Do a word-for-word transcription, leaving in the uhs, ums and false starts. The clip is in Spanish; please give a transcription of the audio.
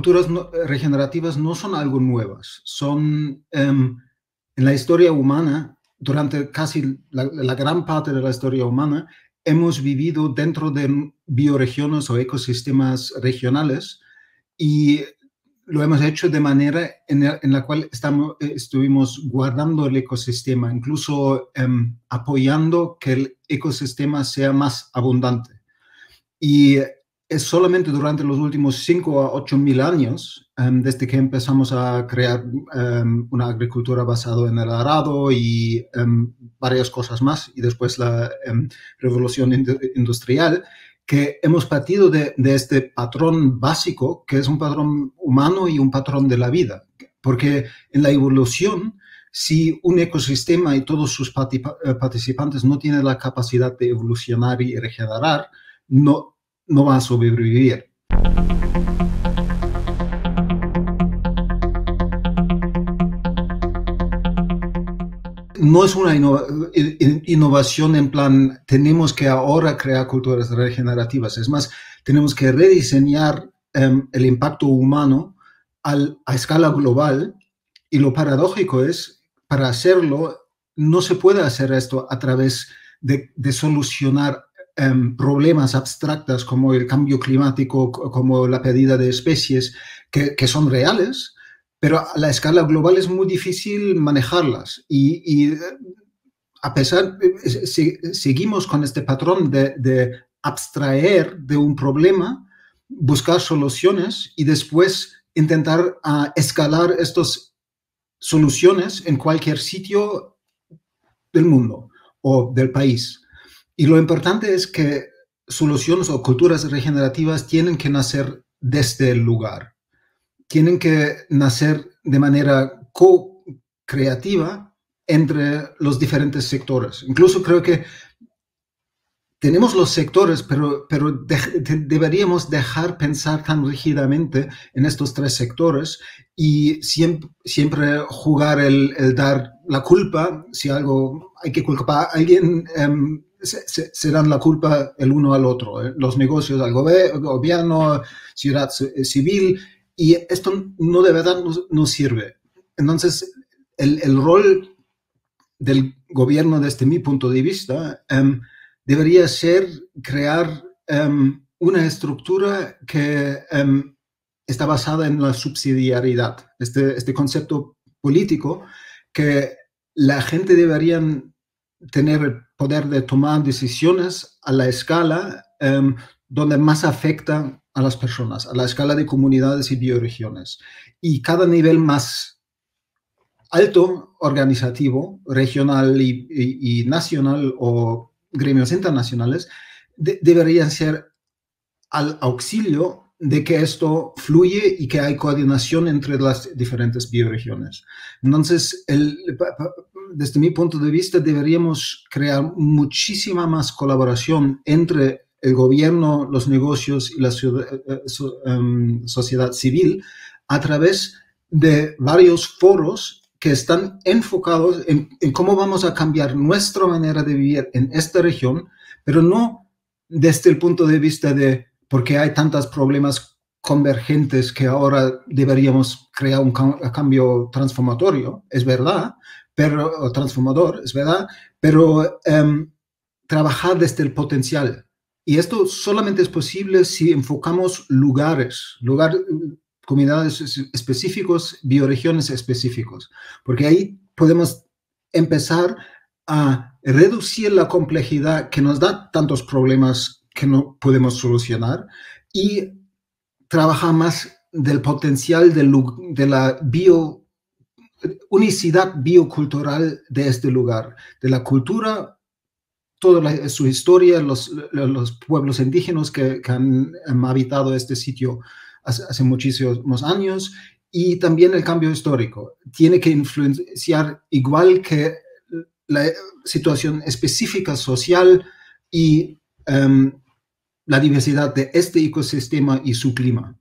culturas no, regenerativas no son algo nuevas, son um, en la historia humana, durante casi la, la gran parte de la historia humana, hemos vivido dentro de bioregiones o ecosistemas regionales y lo hemos hecho de manera en, el, en la cual estamos, estuvimos guardando el ecosistema, incluso um, apoyando que el ecosistema sea más abundante. Y es solamente durante los últimos cinco a ocho mil años, um, desde que empezamos a crear um, una agricultura basada en el arado y um, varias cosas más, y después la um, revolución industrial, que hemos partido de, de este patrón básico, que es un patrón humano y un patrón de la vida. Porque en la evolución, si un ecosistema y todos sus participantes no tienen la capacidad de evolucionar y regenerar, no... no va a sobrevivir. No es una inno innovación en plan, tenemos que ahora crear culturas regenerativas. Es más, tenemos que rediseñar eh, el impacto humano al, a escala global. Y lo paradójico es, para hacerlo, no se puede hacer esto a través de, de solucionar problemas abstractas como el cambio climático, como la pérdida de especies, que, que son reales, pero a la escala global es muy difícil manejarlas. Y, y a pesar, si, seguimos con este patrón de, de abstraer de un problema, buscar soluciones y después intentar uh, escalar estas soluciones en cualquier sitio del mundo o del país. Y lo importante es que soluciones o culturas regenerativas tienen que nacer desde el lugar. Tienen que nacer de manera co-creativa entre los diferentes sectores. Incluso creo que tenemos los sectores, pero, pero de, de, deberíamos dejar pensar tan rígidamente en estos tres sectores y siempre, siempre jugar el, el dar la culpa, si algo hay que culpar a alguien, um, Se, se, se dan la culpa el uno al otro, ¿eh? Los negocios al gobierno, ciudad civil, y esto no de verdad nos, nos sirve. Entonces, el, el rol del gobierno desde mi punto de vista um, debería ser crear um, una estructura que um, está basada en la subsidiariedad, este, este concepto político que la gente debería tener el poder de tomar decisiones a la escala eh, donde más afecta a las personas, a la escala de comunidades y bioregiones. Y cada nivel más alto, organizativo, regional y, y, y nacional o gremios internacionales, de, deberían ser al auxilio de que esto fluye y que hay coordinación entre las diferentes bioregiones. Entonces, el, desde mi punto de vista, deberíamos crear muchísima más colaboración entre el gobierno, los negocios y la ciudad, um, sociedad civil a través de varios foros que están enfocados en, en cómo vamos a cambiar nuestra manera de vivir en esta región, pero no desde el punto de vista de porque hay tantos problemas convergentes que ahora deberíamos crear un cambio transformatorio, es verdad, pero transformador, es verdad, pero um, trabajar desde el potencial. Y esto solamente es posible si enfocamos lugares, lugar, comunidades específicos, bioregiones específicos, porque ahí podemos empezar a reducir la complejidad que nos da tantos problemas que no podemos solucionar y trabajar más del potencial de, de la bio, unicidad biocultural de este lugar, de la cultura, toda la, su historia, los, los pueblos indígenas que, que han, han habitado este sitio hace, hace muchísimos años y también el cambio histórico. Tiene que influenciar igual que la situación específica social y Um, la diversidad de este ecosistema y su clima.